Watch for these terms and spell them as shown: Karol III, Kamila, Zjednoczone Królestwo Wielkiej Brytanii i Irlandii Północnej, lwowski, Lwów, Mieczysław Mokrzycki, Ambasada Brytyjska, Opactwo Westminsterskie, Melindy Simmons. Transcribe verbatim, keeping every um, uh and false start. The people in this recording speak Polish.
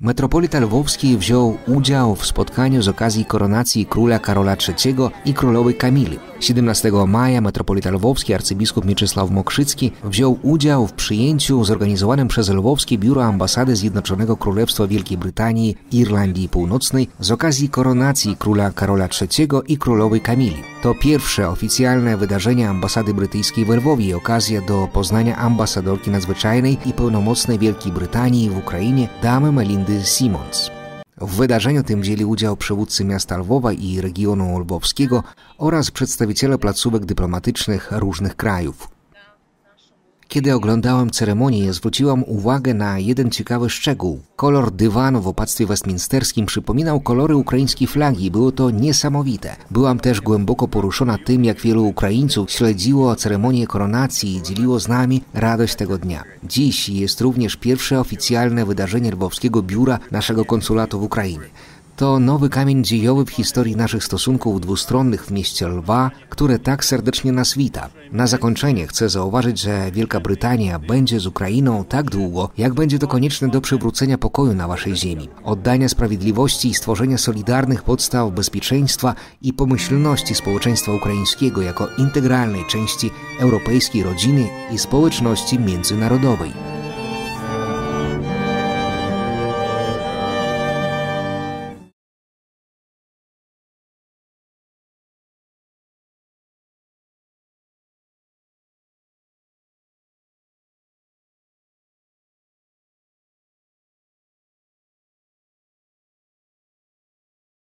Metropolita Lwowski wziął udział w spotkaniu z okazji koronacji króla Karola trzeciego i królowej Kamili. siedemnastego maja metropolita lwowski arcybiskup Mieczysław Mokrzycki wziął udział w przyjęciu zorganizowanym przez Lwowskie Biuro Ambasady Zjednoczonego Królestwa Wielkiej Brytanii i Irlandii Północnej z okazji koronacji króla Karola trzeciego i królowej Kamili. To pierwsze oficjalne wydarzenie ambasady brytyjskiej w Lwowie i okazja do poznania ambasadorki nadzwyczajnej i pełnomocnej Wielkiej Brytanii w Ukrainie damy Melindy Simmons. W wydarzeniu tym wzięli udział przywódcy miasta Lwowa i regionu lwowskiego oraz przedstawiciele placówek dyplomatycznych różnych krajów. Kiedy oglądałem ceremonię, zwróciłam uwagę na jeden ciekawy szczegół. Kolor dywanu w Opactwie Westminsterskim przypominał kolory ukraińskiej flagi i było to niesamowite. Byłam też głęboko poruszona tym, jak wielu Ukraińców śledziło ceremonię koronacji i dzieliło z nami radość tego dnia. Dziś jest również pierwsze oficjalne wydarzenie lwowskiego biura naszego konsulatu w Ukrainie. To nowy kamień dziejowy w historii naszych stosunków dwustronnych w mieście Lwa, które tak serdecznie nas wita. Na zakończenie chcę zauważyć, że Wielka Brytania będzie z Ukrainą tak długo, jak będzie to konieczne do przywrócenia pokoju na waszej ziemi, oddania sprawiedliwości i stworzenia solidarnych podstaw bezpieczeństwa i pomyślności społeczeństwa ukraińskiego jako integralnej części europejskiej rodziny i społeczności międzynarodowej.